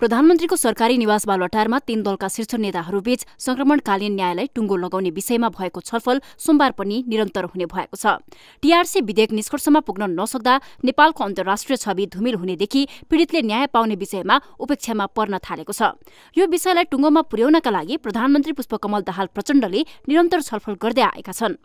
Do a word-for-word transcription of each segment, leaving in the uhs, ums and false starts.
प्रधानमन्त्रीको सरकारी निवास बालुवाटारमा तीन दलका शीर्ष नेताहरूबीच संक्रमणकालीन न्यायलाई टुङ्गो लगाउने विषयमा भएको छलफल सोमबार पनि निरन्तर हुने भएको छ। टीआरसी विधेयक निष्कर्षमा पुग्न नसक्दा नेपालको अन्तर्राष्ट्रिय छवि धुमिल हुनेदेखि पीडितले न्याय पाउने विषयमा उपेक्षामा पर्न थालेको छ। यो विषयलाई टुङ्गोमा पुर्याउनका लागि प्रधानमन्त्री पुष्पकमल दाहाल प्रचण्डले निरन्तर छलफल गर्दै आएका छन्।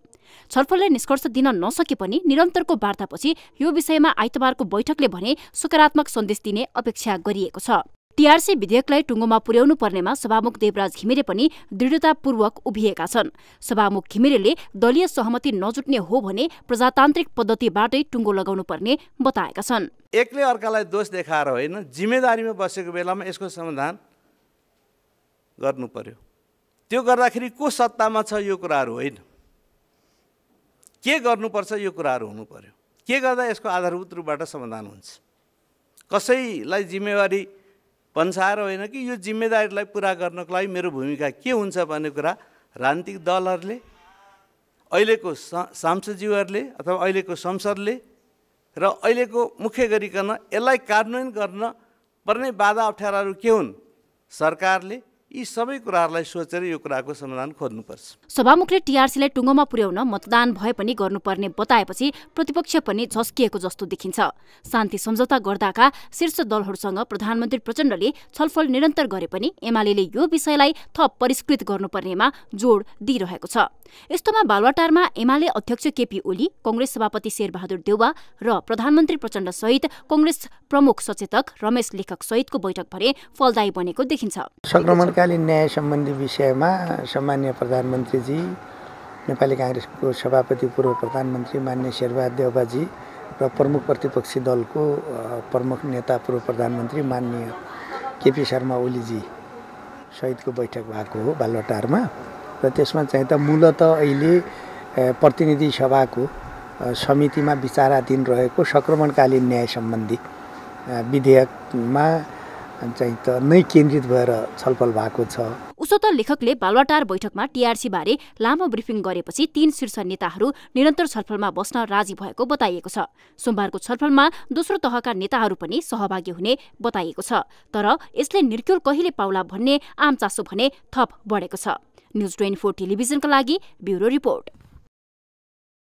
छलफलले निष्कर्ष दिन नसके पनि निरन्तरको वार्तापछि यो विषयमा आइतबारको बैठकले भने सकारात्मक सन्देश दिने अपेक्षा गरिएको छ। टीआरसी विधेयकलाई टुङ्गोमा पुर्याउनु पर्नेमा सभामुख देवराज घिमिरे पनि दृढतापूर्वक उभिएका छन्। सभामुख घिमिरेले दलीय सहमति नजुट्ने हो भने प्रजातान्त्रिक पद्धतिबाटै टुङ्गो लगाउनु पर्ने बताएका छन्। एकले अर्कालाई दोष देखाएर होइन, जिम्मेदारीमा बसेको बेलामा यसको समाधान गर्नु पर्यो। त्यो गर्दाखेरि को सत्तामा छ यो कुराहरु होइन, के गर्नुपर्छ यो कुराहरु हुनु पर्यो। के गर्दा यसको आधारभूत रूपबाट समाधान हुन्छ। कसैलाई जिम्मेवारी पन्साएर होइन कि यो जिम्मेदारीलाई पूरा गर्नको लागि मेरो भूमिका के हुन्छ भन्ने कुरा राजनीतिक दलहरूले, अहिलेको सांसदज्यूहरूले अथवा अहिलेको संसदले र अहिलेको मुख्य गरिकन यसलाई कार्यान्वयन गर्न पर्ने बाधा अप्ठ्याराहरू के हुन्, सरकारले यी सबै कुराहरूलाई सोचेर यो कुराको समाधान खोज्नुपर्छ। सभामुखले टीआरसीलाई टुङ्गोमा पुर्याउन मतदान भए पनि गर्नुपर्ने बताएपछि प्रतिपक्ष पनि झस्किएको जस्तो देखिन्छ। शान्ति सम्झौता गर्दाका शीर्ष दलहरूसँग प्रधानमन्त्री प्रचण्डले छलफल निरन्तर गरे पनि एमालेले यो विषयलाई थप परिष्कृत गर्नुपर्नेमा जोड दिइरहेको छ। यस्तोमा बालुवाटारमा एमाले अध्यक्ष केपी ओली, कंग्रेस सभापति शेरबहादुर देउवा र प्रधानमन्त्री प्रचण्ड सहित कंग्रेस प्रमुख सचेतक रमेश लेखक सहितको बैठक भरे फलदायी बनेको देखिन्छ। न्याय सम्बन्धी विषयमा सम्मान्य प्रधानमन्त्रीजी, नेपाली कांग्रेसको सभापति पूर्व प्रधानमन्त्री मान्य शेरबहादुर देउवाजी र प्रमुख प्रतिपक्षी दलको प्रमुख नेता पूर्व प्रधानमन्त्री मान्य केपी शर्मा ओलीजी सहितको बैठक भएको हो बालुवाटारमा। र त्यसमा चाहिँ त मूलत अहिले प्रतिनिधि सभाको समितिमा विचाराधीन रहेको संक्रमणकालीन न्याय सम्बन्धी विधेयकमा चाहिँ त नै केन्द्रित भएर छलफल भएको छ। उसो त लेखकले बालुवाटार बैठकमा टीआरसी बारे लामो ब्रिफिङ गरेपछि तीन शीर्ष नेताहरू निरन्तर छलफलमा बस्न राजी भएको बताइएको छ। सोमबारको छलफलमा दोस्रो तहका नेताहरू पनि सहभागी हुने बताइएको छ। तर यसले निर्क्युल कहिले पाउला भन्ने आम चासो भने थप बढेको छ। न्युज ट्वेन्टी फोर टेलिभिजनका लागि ब्युरो रिपोर्ट।